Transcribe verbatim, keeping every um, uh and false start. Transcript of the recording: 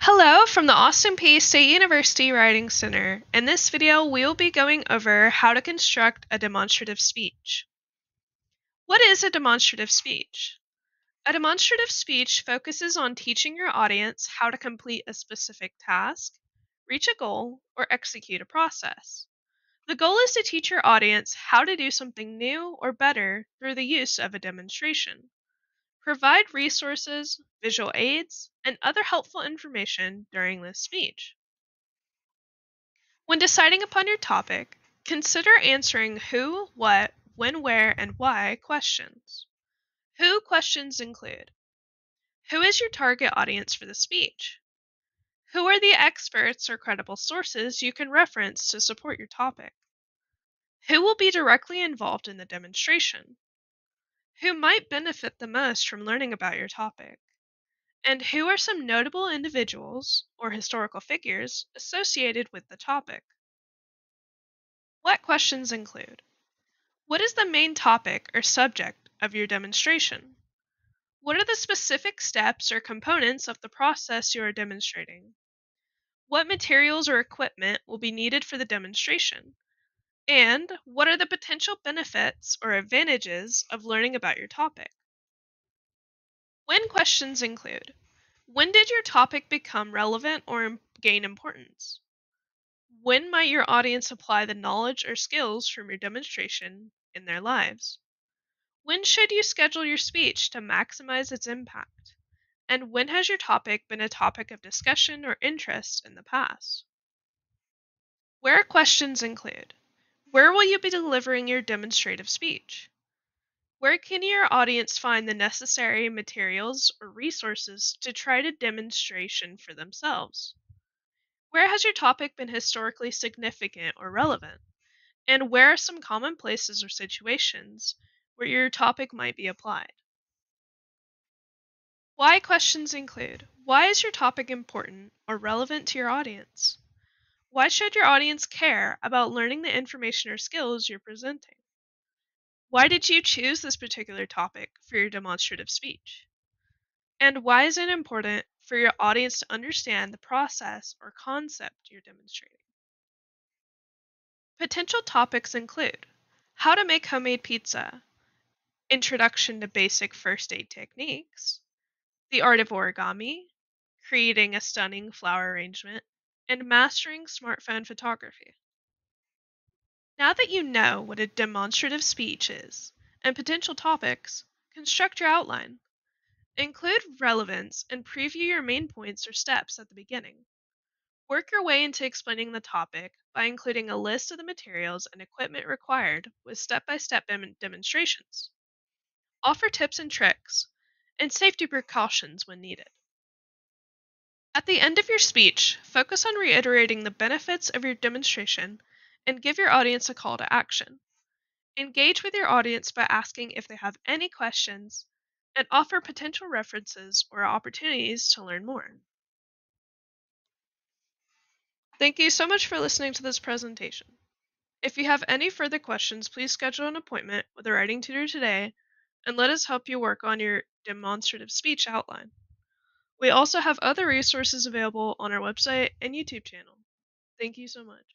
Hello from the Austin Peay State University Writing Center. In this video, we will be going over how to construct a demonstrative speech. What is a demonstrative speech? A demonstrative speech focuses on teaching your audience how to complete a specific task, reach a goal, or execute a process. The goal is to teach your audience how to do something new or better through the use of a demonstration. Provide resources, visual aids, and other helpful information during this speech. When deciding upon your topic, consider answering who, what, when, where, and why questions. Who questions include: who is your target audience for the speech? Who are the experts or credible sources you can reference to support your topic? Who will be directly involved in the demonstration? Who might benefit the most from learning about your topic? And who are some notable individuals or historical figures associated with the topic? What questions include: what is the main topic or subject of your demonstration? What are the specific steps or components of the process you are demonstrating? What materials or equipment will be needed for the demonstration? And what are the potential benefits or advantages of learning about your topic? When questions include: when did your topic become relevant or gain importance? When might your audience apply the knowledge or skills from your demonstration in their lives? When should you schedule your speech to maximize its impact? And when has your topic been a topic of discussion or interest in the past? Where questions include: where will you be delivering your demonstrative speech? Where can your audience find the necessary materials or resources to try to demonstration for themselves? Where has your topic been historically significant or relevant? And where are some common places or situations where your topic might be applied? Why questions include: why is your topic important or relevant to your audience? Why should your audience care about learning the information or skills you're presenting? Why did you choose this particular topic for your demonstrative speech? And why is it important for your audience to understand the process or concept you're demonstrating? Potential topics include: how to make homemade pizza, introduction to basic first aid techniques, the art of origami, creating a stunning flower arrangement, and mastering smartphone photography. Now that you know what a demonstrative speech is and potential topics, construct your outline. Include relevance and preview your main points or steps at the beginning. Work your way into explaining the topic by including a list of the materials and equipment required with step-by-step demonstrations. Offer tips and tricks and safety precautions when needed. At the end of your speech, focus on reiterating the benefits of your demonstration and give your audience a call to action. Engage with your audience by asking if they have any questions and offer potential references or opportunities to learn more. Thank you so much for listening to this presentation. If you have any further questions, please schedule an appointment with a writing tutor today and let us help you work on your demonstrative speech outline. We also have other resources available on our website and YouTube channel. Thank you so much.